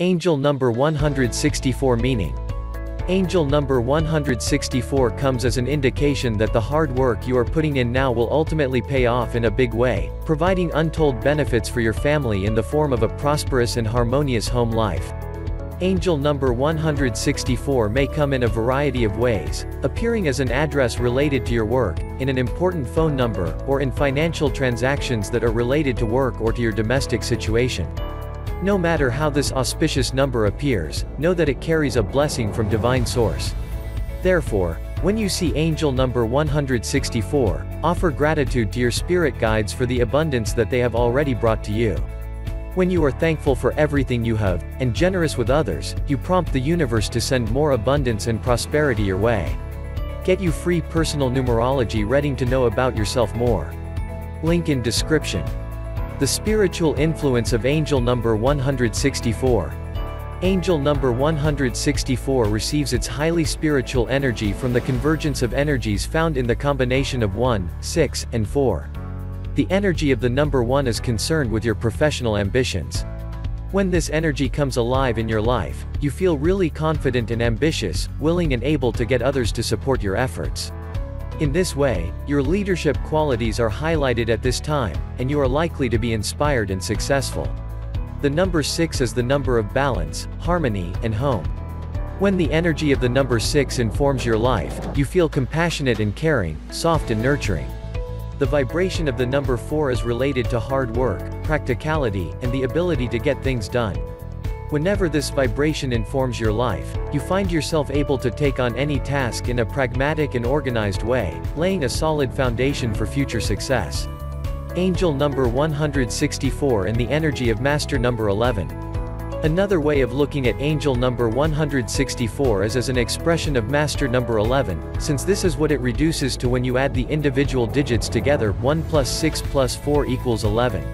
Angel number 164 meaning. Angel number 164 comes as an indication that the hard work you are putting in now will ultimately pay off in a big way, providing untold benefits for your family in the form of a prosperous and harmonious home life. Angel number 164 may come in a variety of ways, appearing as an address related to your work, in an important phone number, or in financial transactions that are related to work or to your domestic situation. No matter how this auspicious number appears, know that it carries a blessing from divine source. Therefore, when you see angel number 164, offer gratitude to your spirit guides for the abundance that they have already brought to you. When you are thankful for everything you have, and generous with others, you prompt the universe to send more abundance and prosperity your way. Get your free personal numerology reading to know about yourself more. Link in description. The spiritual influence of angel number 164. Angel number 164 receives its highly spiritual energy from the convergence of energies found in the combination of 1, 6, and 4. The energy of the number 1 is concerned with your professional ambitions. When this energy comes alive in your life, you feel really confident and ambitious, willing and able to get others to support your efforts. In this way, your leadership qualities are highlighted at this time, and you are likely to be inspired and successful. The number 6 is the number of balance, harmony, and home. When the energy of the number 6 informs your life, you feel compassionate and caring, soft and nurturing. The vibration of the number 4 is related to hard work, practicality, and the ability to get things done. Whenever this vibration informs your life, you find yourself able to take on any task in a pragmatic and organized way, laying a solid foundation for future success. Angel number 164 and the energy of Master number 11. Another way of looking at angel number 164 is as an expression of Master number 11, since this is what it reduces to when you add the individual digits together, 1 plus 6 plus 4 equals 11.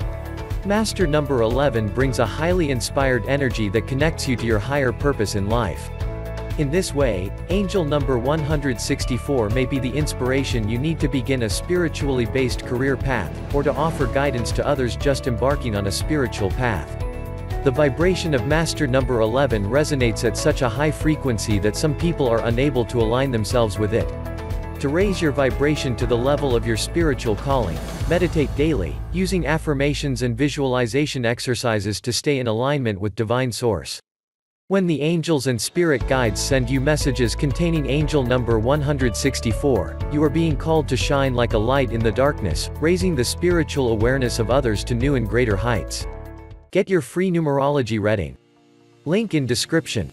Master number 11 brings a highly inspired energy that connects you to your higher purpose in life. In this way, angel number 164 may be the inspiration you need to begin a spiritually based career path, or to offer guidance to others just embarking on a spiritual path. The vibration of Master number 11 resonates at such a high frequency that some people are unable to align themselves with it. To raise your vibration to the level of your spiritual calling, meditate daily, using affirmations and visualization exercises to stay in alignment with divine source. When the angels and spirit guides send you messages containing angel number 164, you are being called to shine like a light in the darkness, raising the spiritual awareness of others to new and greater heights. Get your free numerology reading. Link in description.